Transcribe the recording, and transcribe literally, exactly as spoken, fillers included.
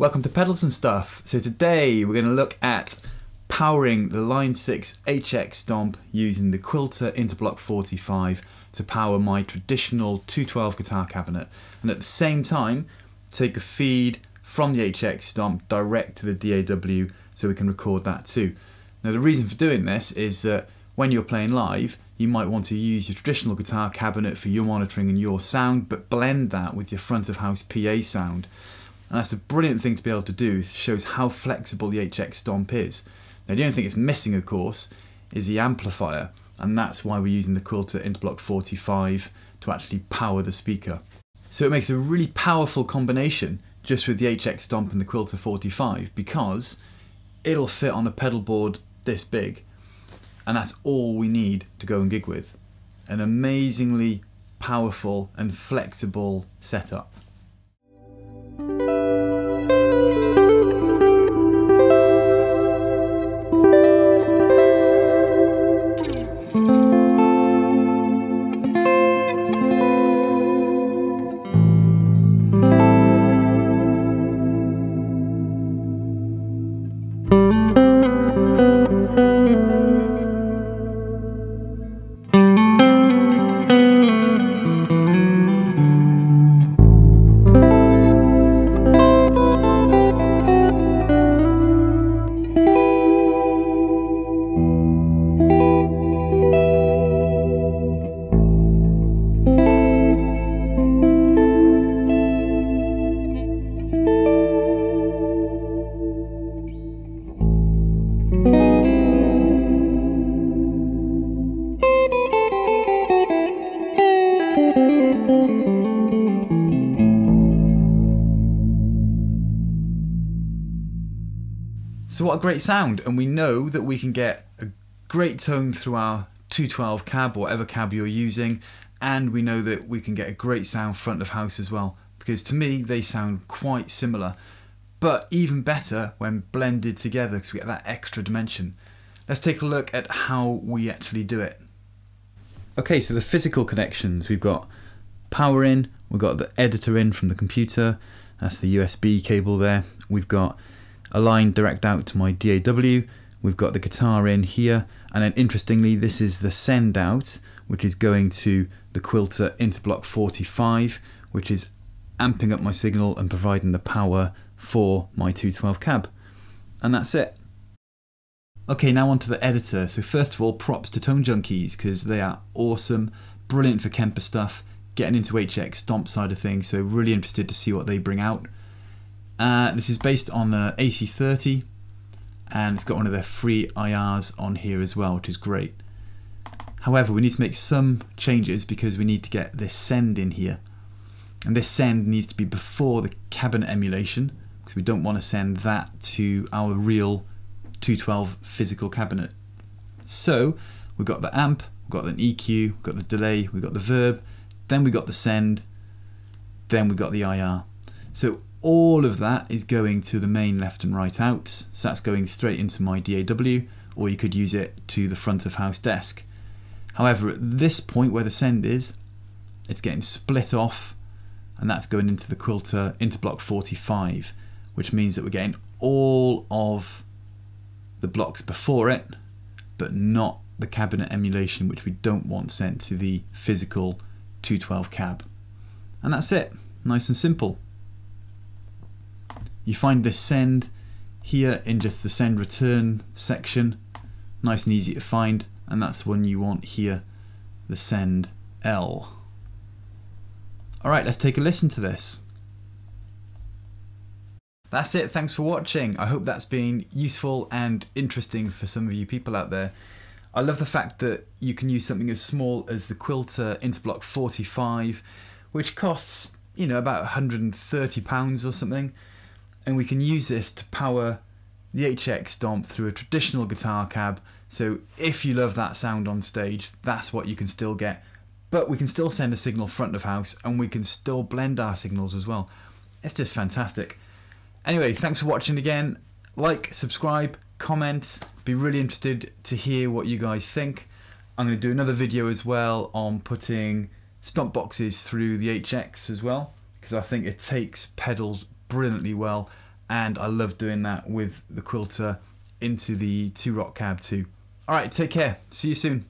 Welcome to Pedals and Stuff. So today we're going to look at powering the Line six H X Stomp using the Quilter Interblock forty-five to power my traditional two twelve guitar cabinet, and at the same time take a feed from the H X Stomp direct to the D A W so we can record that too. Now the reason for doing this is that when you're playing live you might want to use your traditional guitar cabinet for your monitoring and your sound, but blend that with your front of house P A sound. And that's a brilliant thing to be able to do. It shows how flexible the H X Stomp is. Now the only thing it's missing, of course, is the amplifier, and that's why we're using the Quilter Interblock forty-five to actually power the speaker. So it makes a really powerful combination just with the H X Stomp and the Quilter forty-five, because it'll fit on a pedal board this big. And that's all we need to go and gig with. An amazingly powerful and flexible setup. So what a great sound, and we know that we can get a great tone through our two twelve cab, whatever cab you're using, and we know that we can get a great sound front of house as well, because to me they sound quite similar, but even better when blended together because we get that extra dimension. Let's take a look at how we actually do it. Okay, so the physical connections, we've got power in, we've got the editor in from the computer, that's the U S B cable there, we've got a line direct out to my D A W, we've got the guitar in here, and then interestingly this is the send out, which is going to the Quilter Interblock forty-five, which is amping up my signal and providing the power for my two twelve cab. And that's it. Okay, now onto the editor. So first of all, props to Tone Junkies, because they are awesome, brilliant for Kemper stuff, getting into H X Stomp side of things, so really interested to see what they bring out. Uh, this is based on the A C thirty, and it's got one of their free I Rs on here as well, which is great. However, we need to make some changes because we need to get this send in here. And this send needs to be before the cabinet emulation, because we don't want to send that to our real two twelve physical cabinet. So we've got the amp, we've got an E Q, we've got the delay, we've got the verb, then we've got the send, then we've got the I R. So all of that is going to the main left and right outs, so that's going straight into my D A W, or you could use it to the front of house desk. However, at this point where the send is, it's getting split off, and that's going into the Quilter Interblock forty-five, which means that we're getting all of the blocks before it, but not the cabinet emulation, which we don't want sent to the physical two twelve cab. And that's it, nice and simple. You find this send here in just the send return section, nice and easy to find, and that's one you want here, the send L. Alright, let's take a listen to this. That's it, thanks for watching. I hope that's been useful and interesting for some of you people out there. I love the fact that you can use something as small as the Quilter Interblock forty-five, which costs, you know, about one hundred and thirty pounds or something. And we can use this to power the H X Stomp through a traditional guitar cab. So if you love that sound on stage, that's what you can still get. But we can still send a signal front of house, and we can still blend our signals as well. It's just fantastic. Anyway, thanks for watching again. Like, subscribe, comment. Be really interested to hear what you guys think. I'm going to do another video as well on putting stomp boxes through the H X as well, because I think it takes pedals brilliantly well and I love doing that with the Quilter into the two rock cab too. All right, take care. See you soon.